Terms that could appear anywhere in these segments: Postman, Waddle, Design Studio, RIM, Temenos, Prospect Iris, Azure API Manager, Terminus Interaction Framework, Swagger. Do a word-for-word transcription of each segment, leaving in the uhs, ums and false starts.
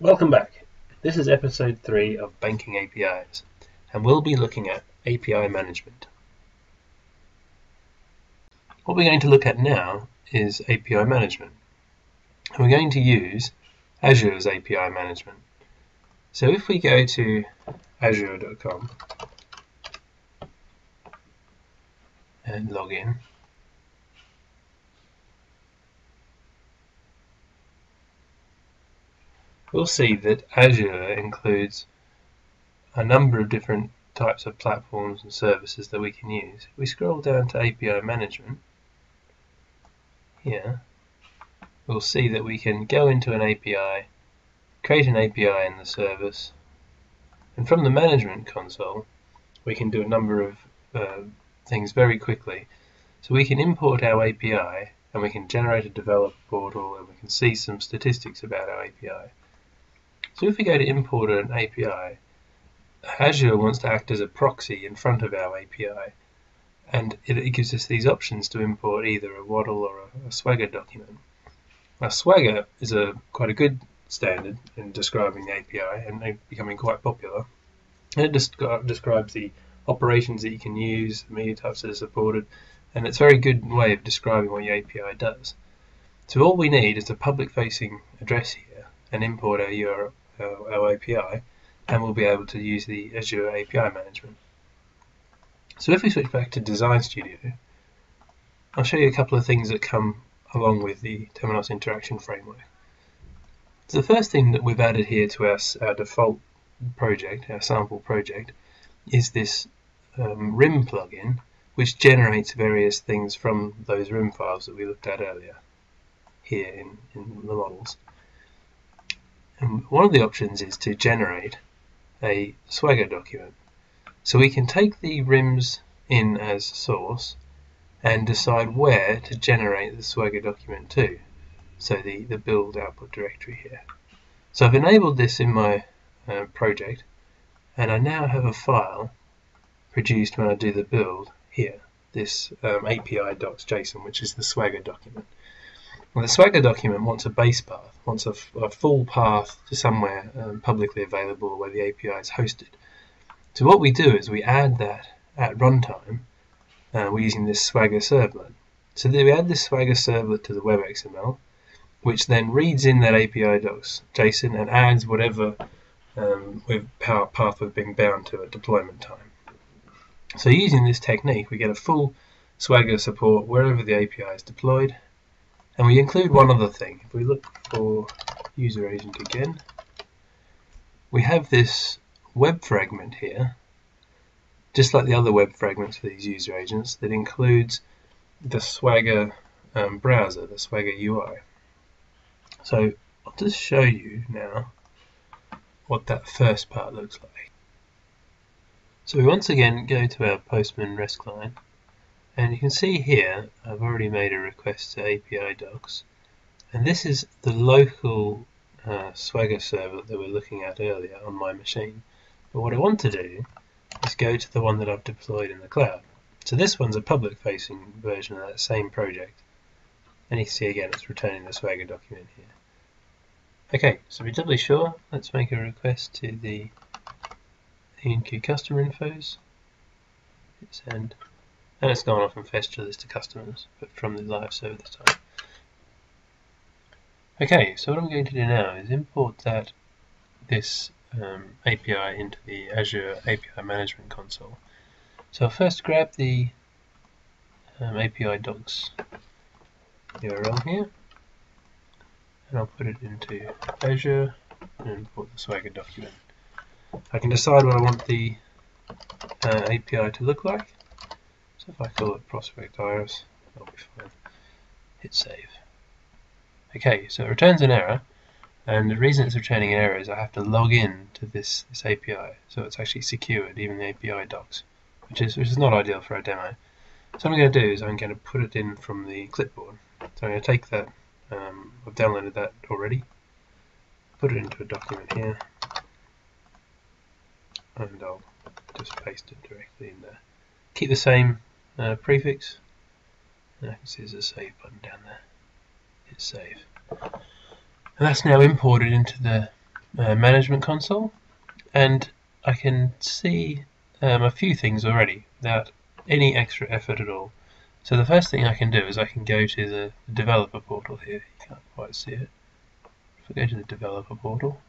Welcome back. This is episode three of Banking A P Is, and we'll be looking at A P I management. What we're going to look at now is A P I management, and we're going to use Azure's A P I management. So if we go to azure dot com and log in, we'll see that Azure includes a number of different types of platforms and services that we can use. If we scroll down to A P I management here, we'll see that we can go into an A P I, create an A P I in the service, and from the management console we can do a number of uh, things very quickly. So we can import our A P I, and we can generate a developer portal, and we can see some statistics about our A P I. So if we go to import an A P I, Azure wants to act as a proxy in front of our A P I, and it, it gives us these options to import either a Waddle or a, a Swagger document. Now Swagger is a quite a good standard in describing the A P I, and they're becoming quite popular. And it descri describes the operations that you can use, the media types that are supported, and it's a very good way of describing what your A P I does. So all we need is a public-facing address here, and import our U R L. Our A P I, and we'll be able to use the Azure A P I management. So if we switch back to Design Studio, I'll show you a couple of things that come along with the Terminus Interaction Framework. So the first thing that we've added here to our, our default project, our sample project, is this um, R I M plugin, which generates various things from those R I M files that we looked at earlier here in, in the models. And one of the options is to generate a Swagger document. So we can take the R I Ms in as source and decide where to generate the Swagger document to, so the, the build output directory here. So I've enabled this in my uh, project, and I now have a file produced when I do the build here, this um, A P I docs dot J S O N, which is the Swagger document. Well, the Swagger document wants a base path, wants a, a full path to somewhere um, publicly available where the A P I is hosted. So what we do is we add that at runtime. Uh, we're using this Swagger servlet. So then we add this Swagger servlet to the web X M L, which then reads in that A P I docs dot J S O N and adds whatever um, we've, path we've been bound to at deployment time. So using this technique, we get a full Swagger support wherever the A P I is deployed. And we include one other thing. If we look for user agent again, we have this web fragment here, just like the other web fragments for these user agents, that includes the Swagger um, browser, the Swagger U I. So I'll just show you now what that first part looks like. So we once again go to our Postman REST client. And you can see here, I've already made a request to A P I docs, and this is the local uh, Swagger server that we were looking at earlier on my machine. But what I want to do is go to the one that I've deployed in the cloud. So this one's a public-facing version of that same project, and you can see again it's returning the Swagger document here. Okay, so to be doubly sure, let's make a request to the E N Q customer infos. Hit send. And it's gone off and fetched a list of customers, but from the live server this time. Okay, so what I'm going to do now is import that this um, A P I into the Azure A P I Management console. So I'll first grab the um, A P I docs U R L here, and I'll put it into Azure and import the Swagger document. I can decide what I want the uh, A P I to look like. So if I call it Prospect Iris, that'll be fine. Hit save. Okay, so it returns an error, and the reason it's returning an error is I have to log in to this, this A P I, so it's actually secured, even the A P I docs, which is, which is not ideal for a demo. So what I'm going to do is I'm going to put it in from the clipboard. So I'm going to take that, um, I've downloaded that already, put it into a document here, and I'll just paste it directly in there. Keep the same Uh, prefix, and I can see there's a save button down there. Hit save, and that's now imported into the uh, management console, and I can see um, a few things already without any extra effort at all. So the first thing I can do is I can go to the developer portal here. You can't quite see it. If I go to the developer portal,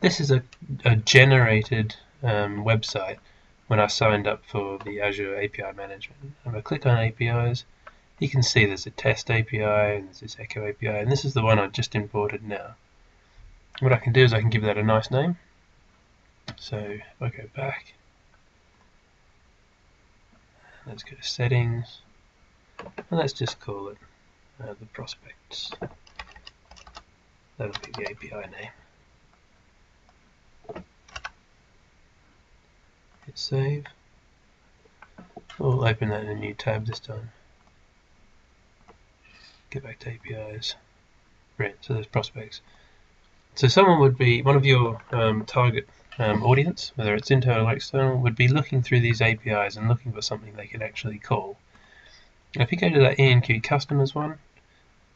this is a, a generated um, website when I signed up for the Azure A P I Manager. And if I click on A P Is, you can see there's a test A P I and there's this echo A P I, and this is the one I just imported now. What I can do is I can give that a nice name. So if I go back, let's go to settings. And let's just call it uh, the Prospects. That'll be the A P I name. Hit save. We'll open that in a new tab this time. Get back to A P Is. Right, so there's Prospects. So someone would be, one of your um, target um, audience, whether it's internal or external, would be looking through these A P Is and looking for something they can actually call. If you go to that E N Q customers one,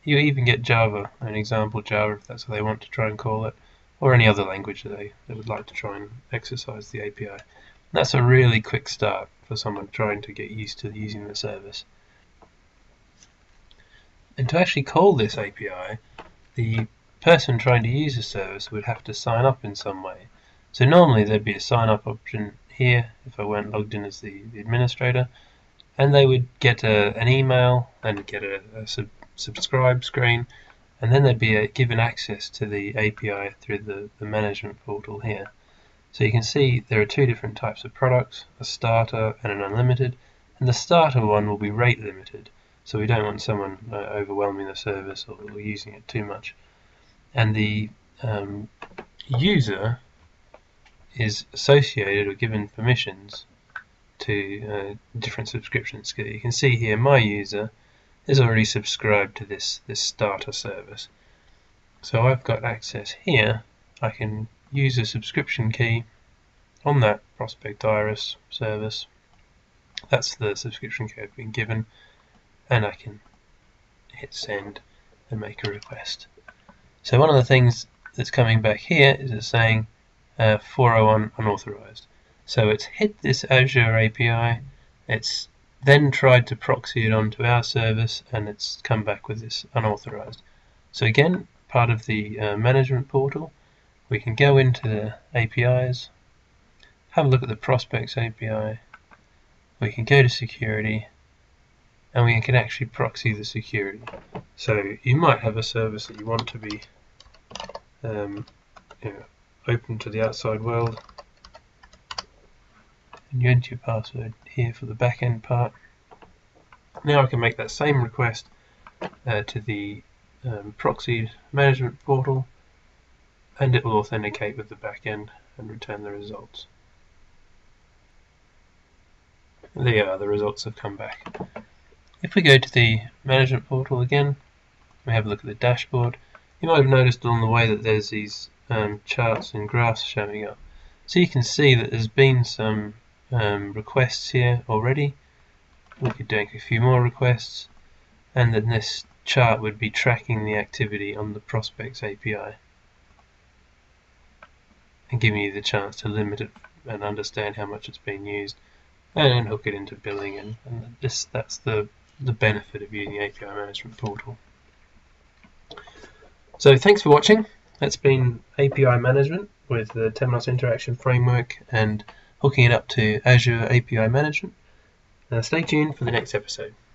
you even get Java, an example Java, if that's what they want to try and call it, or any other language that they, they would like to try and exercise the A P I. And that's a really quick start for someone trying to get used to using the service. And to actually call this A P I, the person trying to use the service would have to sign up in some way. So normally there'd be a sign up option here if I weren't logged in as the, the administrator. And they would get a, an email and get a, a sub, subscribe screen, and then they'd be a, given access to the A P I through the, the management portal here. So you can see there are two different types of products, a starter and an unlimited, and the starter one will be rate limited, so we don't want someone uh, overwhelming the service or, or using it too much. And the um, user is associated or given permissions to uh, different subscriptions. You can see here my user is already subscribed to this this starter service, so I've got access here. I can use a subscription key on that Prospect Iris service. That's the subscription key I've been given, and I can hit send and make a request. So one of the things that's coming back here is it's saying uh, four oh one unauthorized. So it's hit this Azure A P I, it's then tried to proxy it onto our service, and it's come back with this unauthorized. So again, part of the uh, management portal, we can go into the A P Is, have a look at the Prospects A P I, we can go to security, and we can actually proxy the security. So you might have a service that you want to be um, you know, open to the outside world. And you enter your password here for the back-end part. Now I can make that same request uh, to the um, proxy management portal, and it will authenticate with the back-end and return the results. And there you are, the results have come back. If we go to the management portal again, we have a look at the dashboard. You might have noticed along the way that there's these um, charts and graphs showing up. So you can see that there's been some Um, requests here already. We could do a few more requests, and then this chart would be tracking the activity on the Prospects A P I and giving you the chance to limit it and understand how much it's been used, and then hook it into billing, and, and this, that's the, the benefit of using the A P I Management Portal. So thanks for watching. That's been A P I Management with the Temenos Interaction Framework and hooking it up to Azure A P I Management. Now stay tuned for the next episode.